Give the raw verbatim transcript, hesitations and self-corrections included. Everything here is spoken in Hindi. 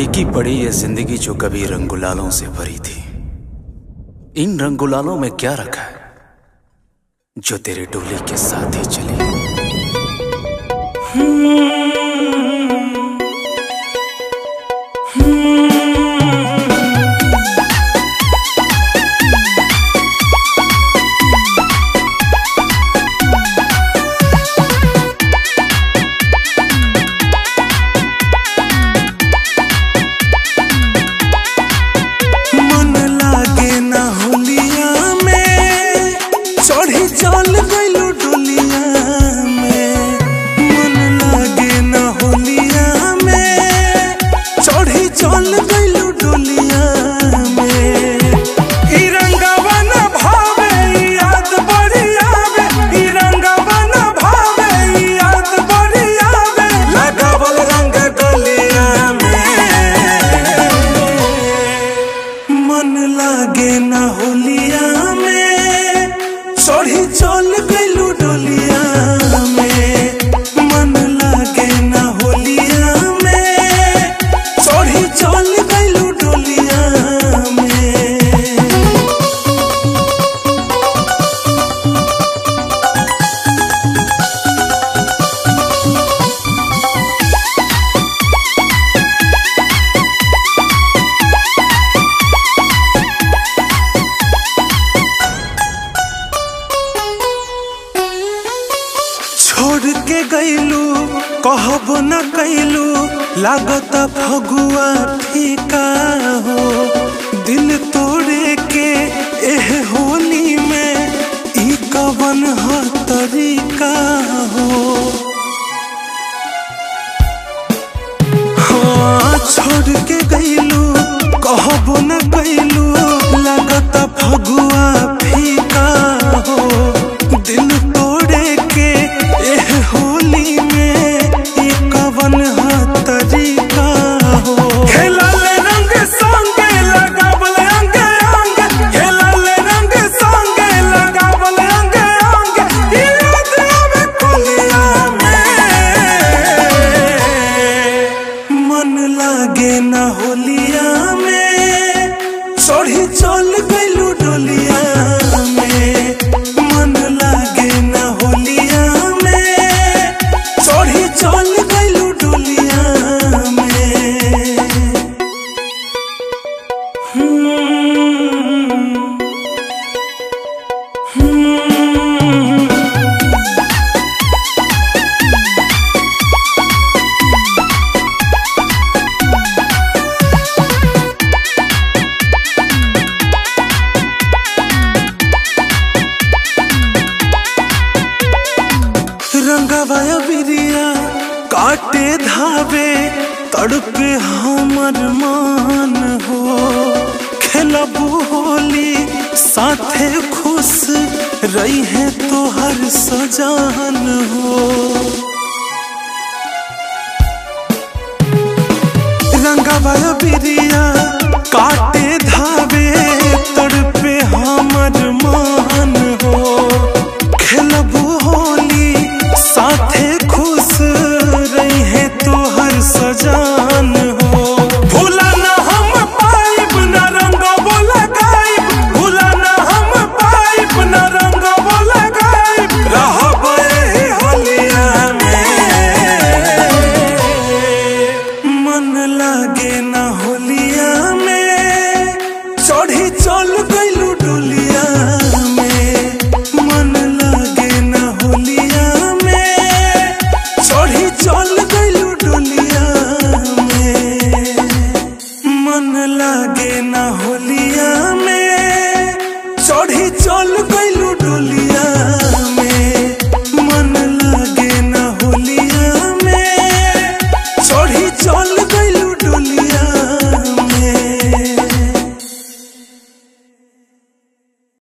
फीकी पड़ी ये जिंदगी जो कभी रंगुलालों से भरी थी। इन रंगुलालों में क्या रखा है जो तेरे डोली के साथ ही चली। कहब न कैलू लागत फगुआ फीका हो, दिल तोड़े के एह होली में ई कवन ह तरीका हो। हाँ छोड़ के गैलू कहब न कैलू लागत फगुआ फीका हो, दिल तोड़े के एह होली में काटे धावे तड़पे हमर मान हो, खेलबू होली साथे खुश रही है तो हर सजान हो। रंगवा बिरिया काटे धावे तड़पे हमर मान हो, खेलबू होली साथे सजान हो। भूला ना हम पाइप ना रंग बोला गायब, भूला ना हम पाइप ना रंग बोला गायब, रहबे होलिया में मन लागे ना होलिया में चढ़ी चल गइलू डोलिया में। मन लागे ना होलिया में चढ़ी चल गइलू डोलिया, लागे ना होलिया में चढ़ी चल गइलू डोलिया।